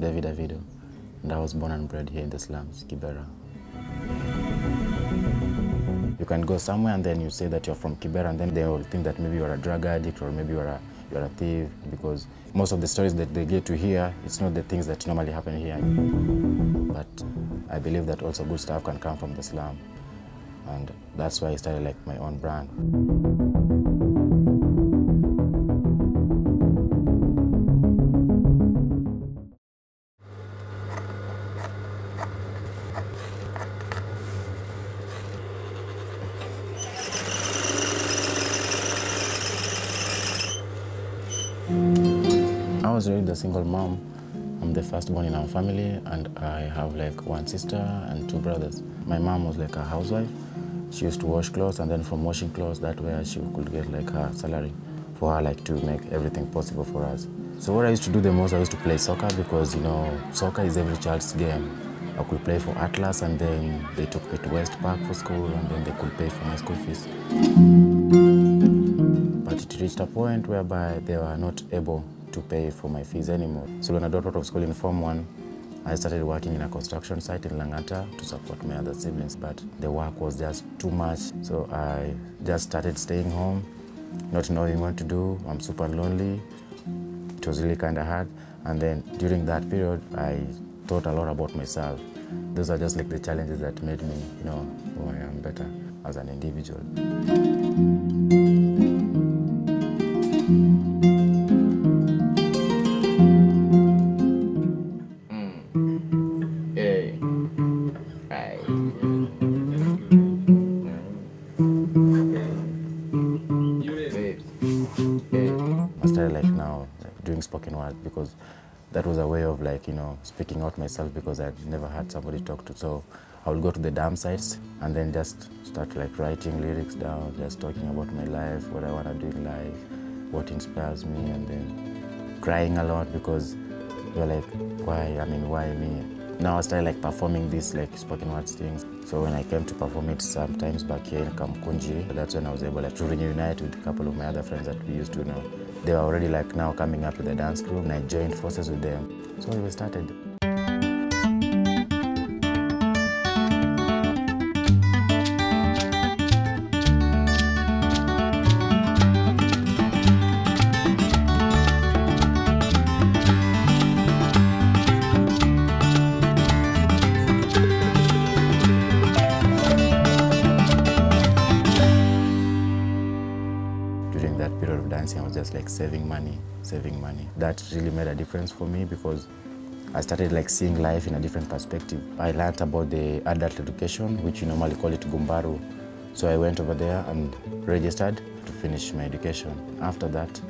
David Avido, and I was born and bred here in the slums, Kibera. You can go somewhere and then you say that you're from Kibera, and then they will think that maybe you're a drug addict or maybe you're a thief, because most of the stories that they get to hear, it's not the things that normally happen here. But I believe that also good stuff can come from the slum, and that's why I started like my own brand. I was raised a single mom. I'm the firstborn in our family, and I have like one sister and two brothers. My mom was like a housewife. She used to wash clothes, and then from washing clothes, that way she could get like her salary for her, like to make everything possible for us. So what I used to do the most, I used to play soccer, because you know, soccer is every child's game. I could play for Atlas, and then they took me to West Park for school, and then they could pay for my school fees. But it reached a point whereby they were not able to pay for my fees anymore. So when I dropped out of school in Form 1, I started working in a construction site in Langata to support my other siblings, but the work was just too much. So I just started staying home, not knowing what to do. I'm super lonely. It was really kind of hard. And then during that period, I thought a lot about myself. Those are just like the challenges that made me, you know, who I am better as an individual. Because that was a way of like, you know, speaking out myself, because I'd never had somebody talk to. So I would go to the dump sites and then just start like writing lyrics down, just talking about my life, what I want to do in life, what inspires me, and then crying a lot, because we were like, why me? Now I started like performing these like spoken words things. So when I came to perform it sometimes back here in Kamukunji, that's when I was able like to reunite with a couple of my other friends that we used to know. They were already like now coming up with a dance group, and I joined forces with them. So we started. I was just like saving money. That really made a difference for me, because I started like seeing life in a different perspective. I learned about the adult education, which you normally call it Gumbaru. So I went over there and registered to finish my education. After that,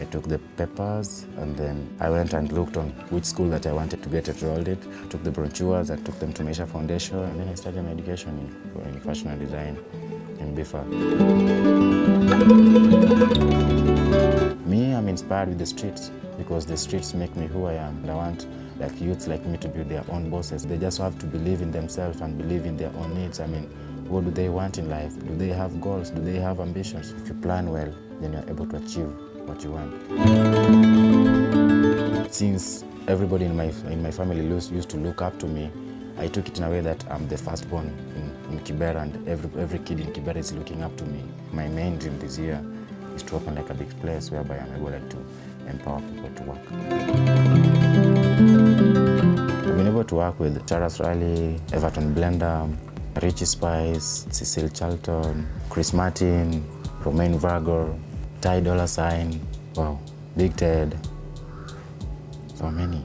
I took the papers, and then I went and looked on which school that I wanted to get enrolled in. I took the brochures, I took them to Meisha Foundation, and then I started my education in fashion and design in Bifa. Me, I'm inspired with the streets, because the streets make me who I am. And I want like youths like me to be their own bosses. They just have to believe in themselves and believe in their own needs. I mean, what do they want in life? Do they have goals? Do they have ambitions? If you plan well, then you're able to achieve what you want. Since everybody in my family used to look up to me, I took it in a way that I'm the firstborn in Kibera, and every kid in Kibera is looking up to me. My main dream this year is to open like a big place whereby I'm able like, to empower people to work. I've been able to work with Tarrus Riley, Everton Blender, Richie Spice, Cecil Charlton, Chris Martin, Romain Virgo, Ty Dollar Sign, wow, Big Ted, so many.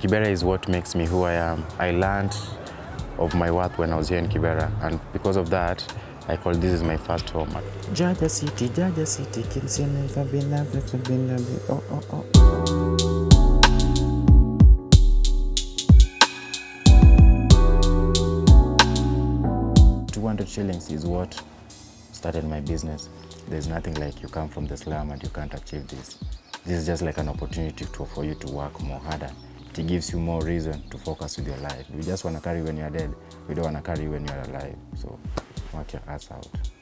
Kibera is what makes me who I am. I learned of my worth when I was here in Kibera, and because of that, I call this is my first home. Jaja City, can see never be loved to be loved. Oh. 200 shillings is what started my business. There's nothing like you come from the slum and you can't achieve this. This is just like an opportunity for you to work more harder. It gives you more reason to focus with your life. We just want to carry when you're dead. We don't want to carry when you're alive. So work your ass out.